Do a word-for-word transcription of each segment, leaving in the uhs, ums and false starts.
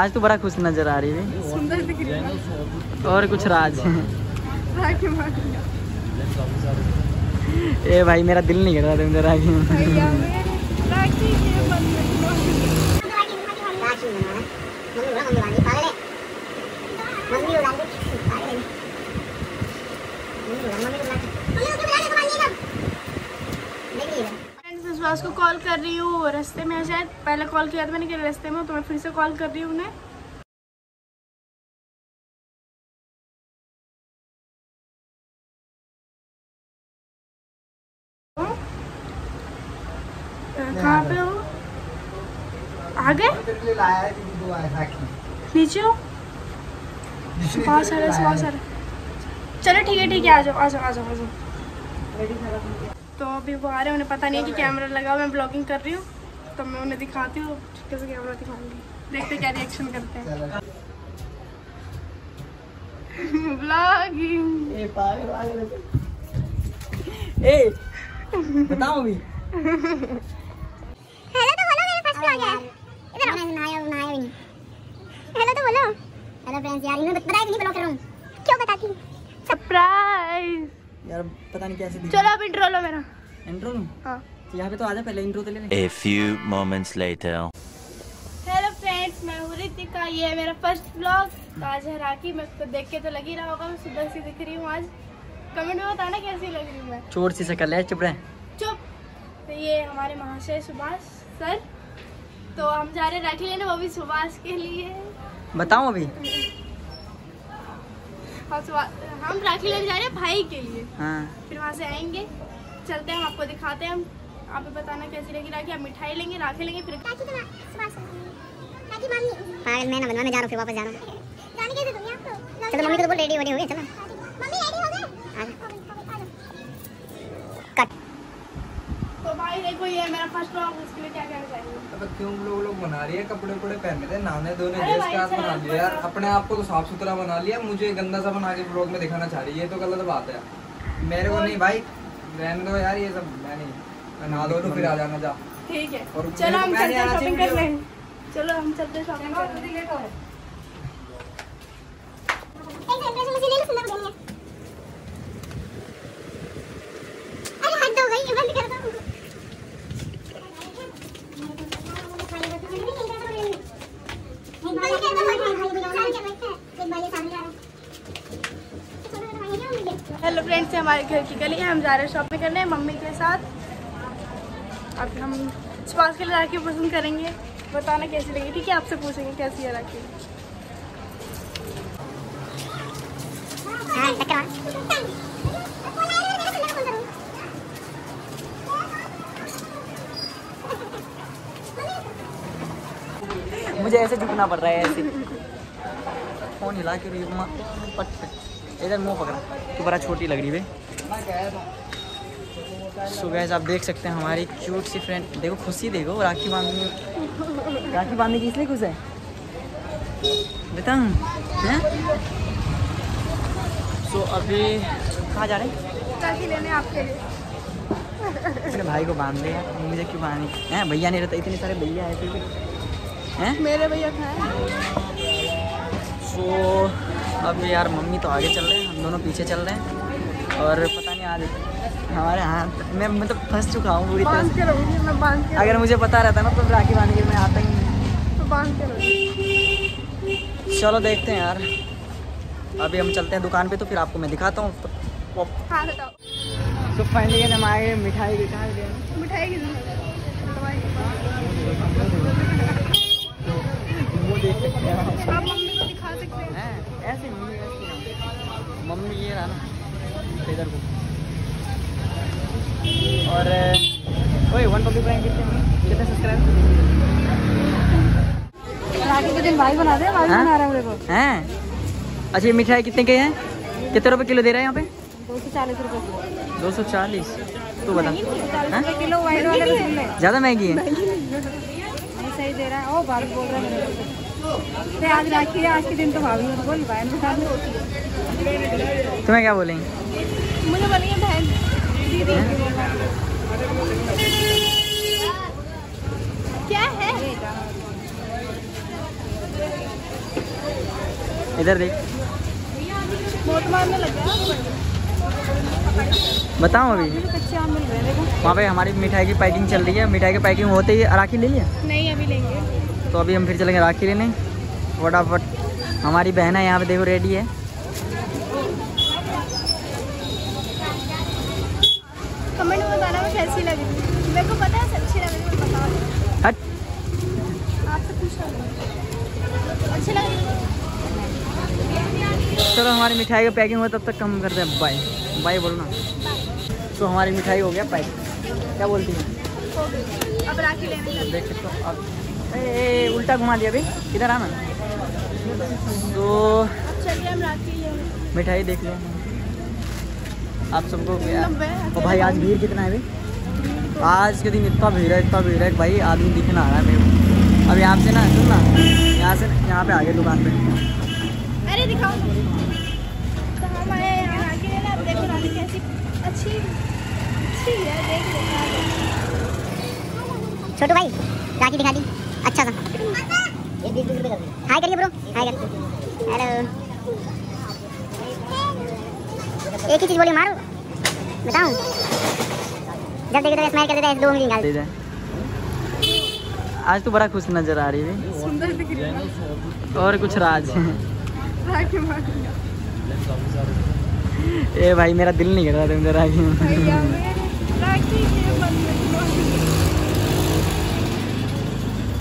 आज तो बड़ा खुश नजर आ रही है, सुंदर दिख रही है। और कुछ राज है। ए भाई मेरा दिल नहीं कर रहा था उधर राखी में। सुभाष को कॉल कर रही हूँ, रास्ते में शायद पहले कॉल किया था मैंने कि रास्ते में, तो मैं फिर से कॉल कर रही हूँ उन्हें। कहाँ पे हो? आ गए नीचे हो? सुभाष आ रहा है, सुभाष आ रहा है। चलो ठीक है ठीक है, आ जाओ आ जाओ आ जाओ आ जाओ। तो अभी वो आ रहे हैं, उन्हें पता नहीं है कि कैमरा लगा, मैं ब्लॉगिंग कर रही हूँ तो मैं उन्हें दिखाती हूँ, कैसे कैमरा दिखाऊंगी, देखते क्या रिएक्शन करते हैं। ब्लॉगिंग ए पागल ए बताओ भी। हेलो तो बोलो, मेरा फर्स्ट आ गया, इधर आओ। ना आया ना आया नहीं। हेलो तो बोलो। हेलो फ्रेंड्स, यार इन्होंने बताया कि नहीं ब्लॉग कर रहा हूं, क्यों बताती? सरप्राइज यार, पता नहीं कैसे। चलो अब इंट्रो लो मेरा। इंट्रो लूं? हां यहां पे तो आ जा, पहले इंट्रो तो ले ले। A few moments later. Hello friends, मैं हूं रितिका, ये है मेरा फर्स्ट व्लॉग। आज है राखी, मैं इसको देख के तो लग ही रहा होगा मैं सुंदर सी दिख रही हूं आज। कमेंट में बताना कैसी लग रही हूं मैं। चोर सी शक्ल है, चुप रहे चुप। तो ये हमारे महाशय सुभाष सर, तो हम जा रहे हैं राखी लेने, वो भी सुभाष के लिए। बताऊं अभी हम राखी लेने जा रहे हैं भाई के लिए। हाँ। फिर वहाँ से आएंगे, चलते हैं, हम आपको दिखाते हैं। हम आप बताना कैसी लगी राखी। आप मिठाई लेंगे, राखी लेंगे, फिर राखी तो सुभाष राखी मामी पागल, मैं ना बनवाने जा रहा हूँ, फिर वापस जाना जाने कैसे तुम आपको। चलो मम्मी को बोल रेडी रेडी हो गए, चलो मम्मी रेडी हो गए कट। तो भाई देखो ये मेरा फर्स्ट व्लॉग, उसके लिए क्या कहना चाहिए? अब क्यों लोग लोग बना रही है, कपड़े कपड़े पहने थे, नहाने धोने बना लिया यार, अपने आप को तो साफ सुथरा बना लिया, मुझे गंदा सा बना के ब्लॉग में दिखाना चाह रही है, ये तो गलत बात है। मेरे को नहीं भाई, रहने दो यार ये सब, मैं नहीं, नहा लो तो फिर आ जाना जा, ठीक है। और चलो हम चलते हैं शॉपिंग करने, चलो हम चलते हैं शॉपिंग करने। लेट हो है एक घंटे से, मुझे ले लो सुंदर बनी है। अरे हद हो गई, ये बंद कर दो। हेलो फ्रेंड्स, हमारे घर की गली है, हम जा रहे हैं शॉपिंग करने मम्मी के साथ। अब हम सुभाष के लिए राखी पसंद करेंगे, बताना कैसी लगी, ठीक है? आपसे पूछेंगे कैसी है राखी। मुझे ऐसे झुकना पड़ रहा है, ऐसे फोन हिला के रही है, पट इधर मुँह पकड़ा, तो बड़ा छोटी लग रही है। सो गाइस आप देख सकते हैं हमारी क्यूट सी फ्रेंड, देखो खुशी देखो, राखी बांधने राखी बांधने की इसलिए खुश है बेटा। सो अभी कहाँ जा रहे हैं? राखी लेने आपके लिए। अपने भाई को बांध दे यार, मुझे क्यों बांधनी है, भैया नहीं रहता, इतने सारे भैया आए थे हैं मेरे भैया खाए। सो अब यार मम्मी तो आगे चल रहे हैं, हम दोनों पीछे चल रहे हैं, और पता नहीं आज हमारे हाथ मैं मतलब फंस चुका हूँ पूरी तरह से। मैं बांध के, अगर मुझे पता रहता ना तो राखी बांध के मैं आता ही नहीं, तो बांध के। चलो देखते हैं यार, अभी हम चलते हैं दुकान पे, तो फिर आपको मैं दिखाता हूँ। तो फाइनली हम आए, मिठाई दिखाई मिठाई देख सकते हैं आप, मम्मी को दिखा सकते हैं ऐसे। मम्मी ऐसे मम्मी ये रहा ना इधर को, और ओए वन टॉपिक प्राइम कितने कितने सब्सक्राइब। राखी के दिन भाई बना दे, भाई बना रहा हूं देखो हैं। अच्छा ये मिठाई कितने के हैं, कितने रुपए किलो दे रहा है यहाँ पे? दो सौ चालीस रुपए किलो। दो सौ चालीस तो बता किलो, वाइट वाले ज्यादा महंगी है सही दे रहा है। ओ बात बोल रहा है तो आज राखी है, आज के दिन तो भाभी मुझे बोल बहन के साथ में होती है। तुम्हें क्या बोलेंगे? मुझे बोलेंगे बहन दीदी। क्या है? इधर देख, बताओ अभी वहाँ पे हमारी मिठाई की पैकिंग चल रही है। मिठाई की पैकिंग होते ही राखी ले लिया? नहीं, अभी लेंगे। तो अभी हम फिर चलेंगे राखी लेने फटाफट। हमारी बहन है यहाँ पे, देखो रेडी है। कमेंट में बताना मैं कैसी लग रही हूँ। मेरे को पता है अच्छी लग रही है, बताओ। हट, आपसे पूछो अच्छी लग रही है। चलो हमारी मिठाई की पैकिंग हो, तब तक कम करते हैं। बाय बाय बोलना। तो हमारी मिठाई हो गया पैकिंग, क्या बोलती है? अब राखी लेने देख सकते हो अब। ए उल्टा घुमा दिया अभी, इधर आना। तो चलिए हम राखी लेंगे, मिठाई देख लो आप सबको। तो भाई आज भीड़ कितना है भाई? आज के दिन इतना भीड़ है, इतना भीड़ है भाई, आदमी दिखना आ रहा है मेरे को। अब यहाँ से ना, सुन ना, यहाँ से यहाँ पे आ गए दुकान पे। अरे दिखाओ तो हम आए यहाँ राखी लेना। अब देखो राखी कैसी अच्छी अच्छी है, देख लो। छोटू भाई राखी दिखा दी, अच्छा था। हाय करिए ब्रो, हाय कर। हेलो, एक ही चीज बोली, मारो बताऊं। जब देखो तो स्माइल कर देता है, दो उंगली निकाल देता है। आज तो बड़ा खुश नजर आ रही है, सुंदर दिख रही है। और कुछ राज है? ए भाई मेरा दिल नहीं कर रहा तुम जरा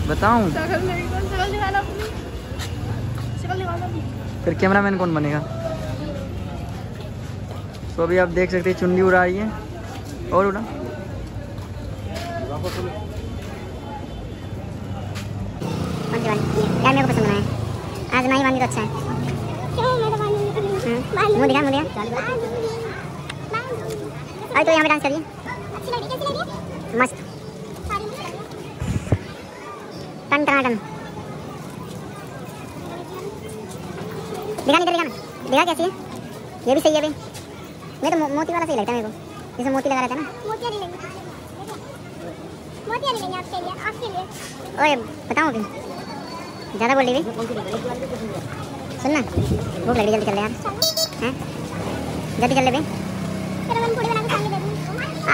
बताऊं। फिर कैमरामैन कौन बनेगा? तो अभी आप देख सकते हैं चुन्नी उड़ा रही है। और उड़ा यार, मेरे को पसंद आया आज। नहीं वाली तो अच्छा है। मुँह दिखा, मुँह दिखा। अरे तो यहाँ पे डांस करिए, मस्त टन टन टन। दिखा इधर, दिखा दिखा कैसी है? ये भी सही है भाई। मैं तो मो, मोती वाला सही लगता है मेरे को, जिसमें मोती लगा रहता है ना। मोतिया नहीं लेंगे, मोतिया नहीं लेंगे आपके लिए, आपके लिए। ओए बताऊँ कि ज़्यादा बोल रही भाई, सुनना भूख लग रही, जल्दी चल रहे यार। हैं जल्दी चल रहे भाई।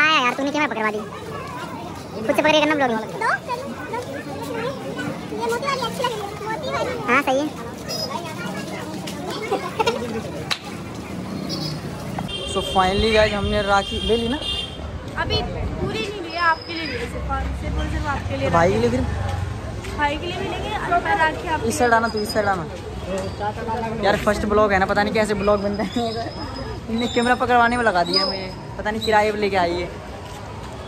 आया यार, तूने क्या पकड़वा दी? खुद से पकड़े करना ब्लॉग। हाँ सही है। तो फाइनली गाइस हमने राखी ले ली ना। अभी पूरी नहीं लिया, आपके लिए लिए सिर्फ सिर्फ और सिर्फ आपके लिए। भाई के लिए, फिर भाई के लिए भी लेंगे। और मैं राखी आपके इस साइड आना, तू इस साइड आना यार। फर्स्ट ब्लॉग है ना, पता नहीं कैसे ब्लॉग बनता है। इन्हें कैमरा पकड़वाने में लगा दिया मुझे, पता नहीं किराए पर लेके आई है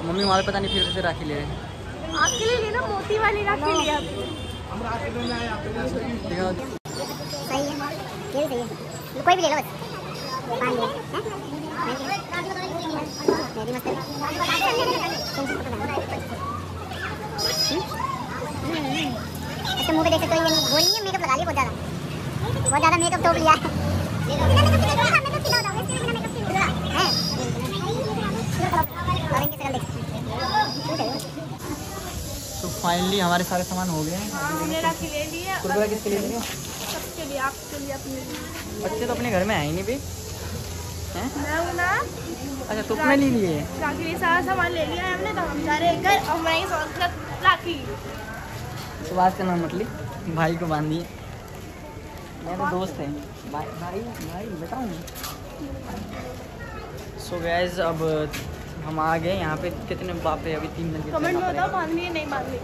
मम्मी वहाँ पर, पता नहीं फिर से राखी ले रहे। आपके लिए लेना, मोती वाली राखी लिया। कोई भी ले लो, मुँह पे देख सकते हो। ये हो रही है, मेकअप लगा लिया बहुत ज़्यादा, बहुत ज़्यादा मेकअप टोप लिया है। तो फाइनली हमारे सारे सामान हो गए हैं। कुरकुरा किसके लिए लेंगे? सबके लिए, आपके लिए, अपने लिए। बच्चे तो अपने घर में आए नहीं भी। ना अच्छा, तो अपने लिए लिए राखी लिए, सारा सामान ले लिया हमने। तो हम जा रहे हैं घर, और हमारे साथ राखी। सुभाष का नाम मतली भाई को बांध दिए। मेरे दोस्त हैं भाई, भाई भाई बताऊँ। सो गाइस अब हम आ गए यहाँ पे। कितने बाप है अभी, तीन दिन। कमेंट में बताओ बांध लिए नहीं बांध लिए।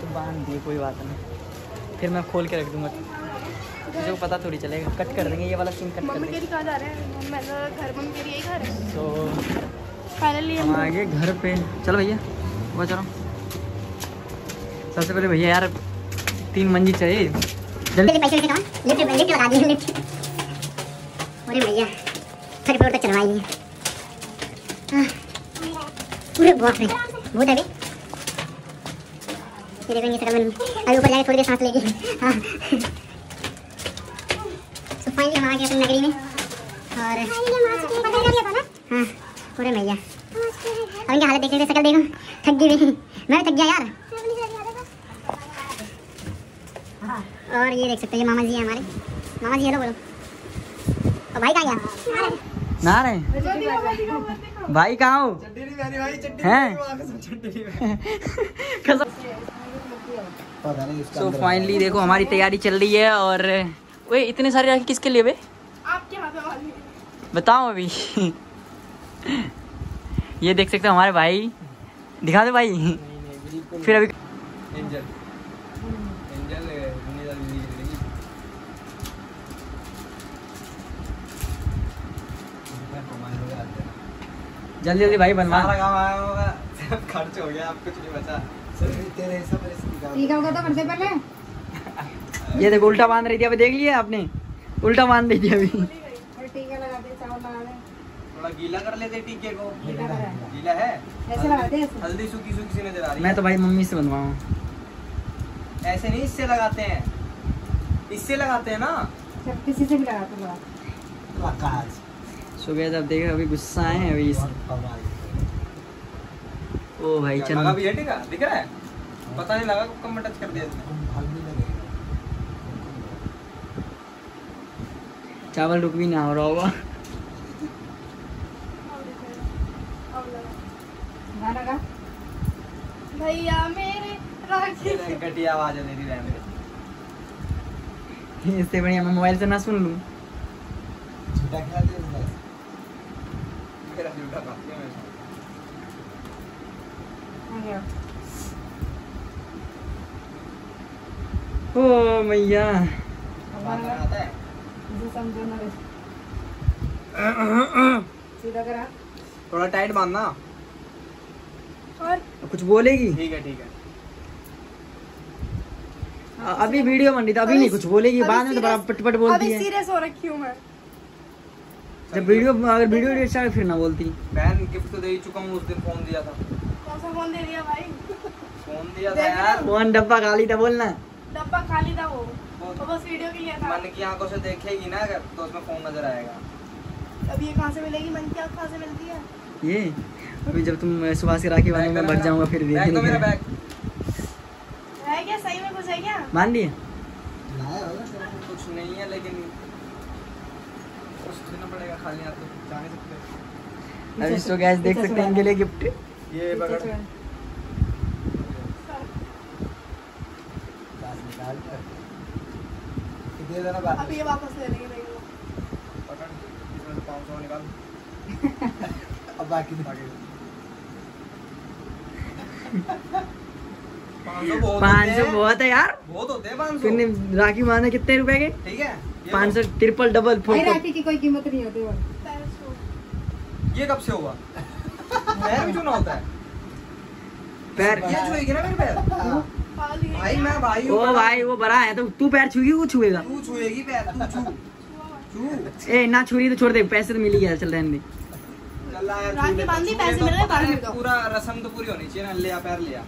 तो बांध दिए, कोई बात नहीं, फिर मैं खोल के रख दूँगा, मुझे पता थोड़ी चलेगा। कट कर देंगे ये वाला सीन, कट कर देंगे। जा रहे हैं मैं घर, मम्मी के लिए घर। तो फाइनली हम आ गए घर पे। चलो भैया वो चलो। सबसे पहले भैया यार तीन मंजिल चाहिए, जल्दी पैसे लेके आओ। लिफ्ट लिफ्ट लगा दी, लिफ्ट। अरे भैया थर्ड फ्लोर तक चलवाई है। पूरे बाप रे बहुत है भाई। ये देखो ये सर, अभी ऊपर जाके थोड़ी देर सांस लेगी। हां हम आ गए अपनी नगरी में। और हाँ पूरे भैया, और इनकी हालत देखते थे, शक्ल देखो थक गई। मैं थक गया यार, और ये देख सकते हैं ये मामा जी है हमारे, मामा जी हेलो बोलो। और भाई कहाँ गया? ना रहे भाई कहाँ हो? सो फाइनली देखो हमारी तैयारी चल रही है। और वे इतने सारे राखी किसके लिए बे? आपके बताओ अभी। ये देख सकते हो हमारे भाई, दिखा दो भाई। नहीं, नहीं, फिर अभी एंजल एंजल जल्दी जल्दी भाई बनवा। सब खर्च हो गया, आप कुछ नहीं बचा। पहले ये देखो उल्टा बांध रही थी, अभी देख लिया आपने, उल्टा बांध रही थी अभी। टीका लगा दे, चावल लगा दे, थोड़ा गीला कर लेते टीके को। गीला है, गीला है ऐसे लगा दे। हल्दी सूखी सूखी सी नजर आ रही है। मैं तो भाई मम्मी से बनवाऊं, ऐसे नहीं, इससे लगाते हैं, इससे लगाते हैं ना, सब किसी से भी लगाते हैं लगाज। सो गाइस आप देख रहे हो अभी गुस्सा है अभी इस। ओ भाई चल लगा भी है टीका, दिख रहा है? पता नहीं लगा कब कम टच कर दिया इसने। चावल रुक भी ना हो रहा होगा। भैया मेरे राखी घटिया आवाज है मेरी, इससे बढ़िया मैं मोबाइल से ना सुन लूं। ओ मैया सीधा थोड़ा टाइट बांधना। और कुछ बोलेगी? ठीक है ठीक है, अभी वीडियो बन रही थी, अभी नहीं कुछ बोलेगी, बाद में तो बड़ा पटपट बोलती है। अभी सीरियस हो रखी हूं मैं। जब वीडियो अगर वीडियो एडिट स्टार्ट फिर ना बोलती। बहन गिफ्ट तो दे ही चुका हूं, उस दिन फोन दिया था। कौन सा फोन दे दिया भाई? फोन दिया था यार, फोन डब्बा खाली था, बोलना डब्बा खाली था। वो तो बस वीडियो के लिए था। मन की आंखों से देखेगी ना अगर, तो उसमें फोन नजर आएगा। अब ये कहाँ से मिलेगी? मन की आंख कहाँ से मिलती है ये? अभी जब तुम सुभाष के राखी वाले में भग जाऊंगा फिर देखिए। तो मेरा बैग है क्या? सही में कुछ है क्या? मान लिए लाया होगा? कुछ नहीं है लेकिन कुछ देना पड़ेगा, खाली हाथ तो जा नहीं सकते। अभी सो गाइस देख सकते हैं इनके लिए गिफ्ट ये पकड़ दे देना बात। अब ये वापस ले लेंगे भाई, वो पकड़ इसमें से पाँच सौ निकाल। अब बाकी बाकी पाँच सौ बहुत है यार, बहुत होते हैं पाँच सौ। तुमने राखी माने कितने रुपए के? ठीक है पाँच सौ ट्रिपल डबल फोर। राखी की कोई कीमत नहीं होती है। ये कब से होगा? पैर भी चुना होता है, पैर ये छुएगी ना मेरे पैर भाई। मैं भाई ओ भाई वो बड़ा है तो तू पैर छुएगी, वो छुएगा, तू छुएगी पैर, तू छू छू। ए ना छुरी तो छोड़ दे, पैसे तो मिल ही गया। चल रहने दे, चल यार राखी बांध दी, पैसे मिल गए, बाहर मिल दो। पूरा रस्म तो पूरी होनी चाहिए ना। ले आ पैर, ले आ।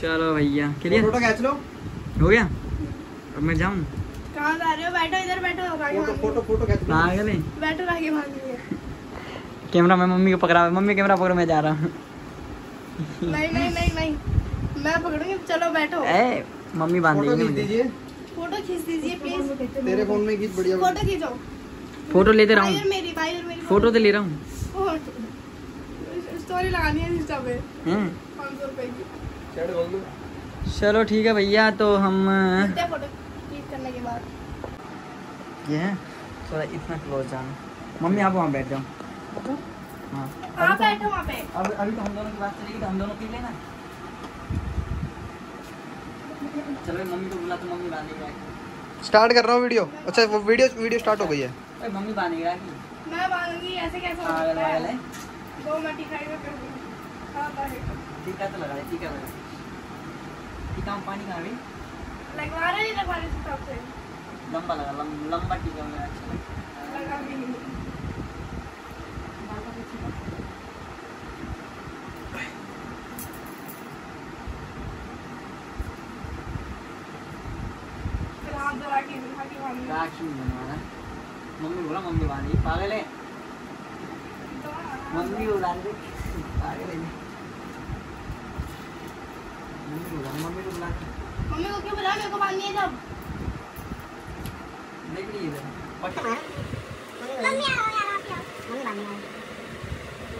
चलो भैया क्लियर, फोटो खींच लो, हो गया। अब मैं जाऊं? कहाँ जा रहे हो? बैठो इधर, बैठो फोटो फोटो बैठो आगे। कैमरा मैं मम्मी को पकड़ा, मम्मी कैमरा पकड़ो, मैं जा रहा हूँ। नहीं नहीं नहीं नहीं मैं पकड़ूंगी, चलो बैठो। ए मम्मी बांध दीजिए, फोटो खींच दीजिए प्लीज। तेरे फोन में खींच, बढ़िया फोटो खींचो। फोटो लेते रहा हूँ, फोटो तो ले रहा हूँ, स्टोरी लगानी है इंस्टा पे पाँच सौ रुपए की। चलो ठीक है भैया, तो हम करने के बाद ये थोड़ा इतना क्लोज जाना। मम्मी आप वहाँ बैठ जाओ। हाँ आप बैठो वहाँ पे। अब अभी तो हम दोनों की बात चलेगी, तो हम दोनों पी लेना। चलो मम्मी को बुला, तो मम्मी बांधेगी। स्टार्ट कर रहा हूँ वीडियो। अच्छा वो वीडियो वीडियो स्टार्ट हो गई है। अरे मम्मी बांधेगी राखी, मैं बांधूंगी। ऐसे कैसे हो सकता है? दो मट्टी खाई में कर दूंगी। हां बैठो, टीका तो लगा दे, टीका लगा दे। टीका में पानी कहां है? लगवा रहे हैं, लगवा रहे हैं सब से। लंबा लगा, लंबा टीका में अच्छा लगा भी नहीं। फिर हाथ दो राखी, राखी बांधी, राखी बनवा रहा। मम्मी बोला मम्मी बांधी, पागल है। मम्मी उड़ा दे, मम्मी को बुला मम्मी को क्यों बुला, मेरे को पानी है जब देख लीजिए मम्मी आओ यार, आप आओ मम्मी,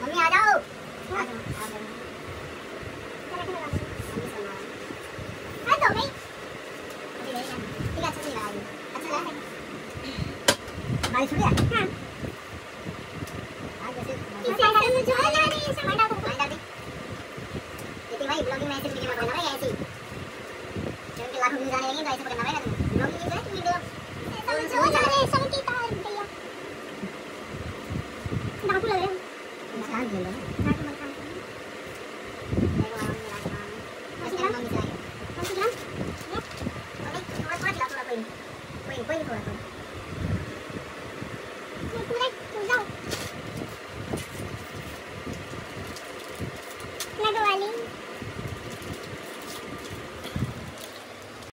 मम्मी आ जाओ आ जाओ। बारिश हो गया हां आज जैसे इसे अंदर में जो है ना नहीं इसे हटा दो, हटा दे लेकिन भाई ब्लॉगिंग में ऐसे वीडियो मत बनाना भाई, ऐसे क्योंकि लाखों व्यूज आने लगेंगे तो ऐसे करना पड़ेगा। तुम ब्लॉगिंग में तुम वीडियो ऐसा जो जा रहे सब की तार भैया डाकू लग रहे हैं, मकान जल रहा है।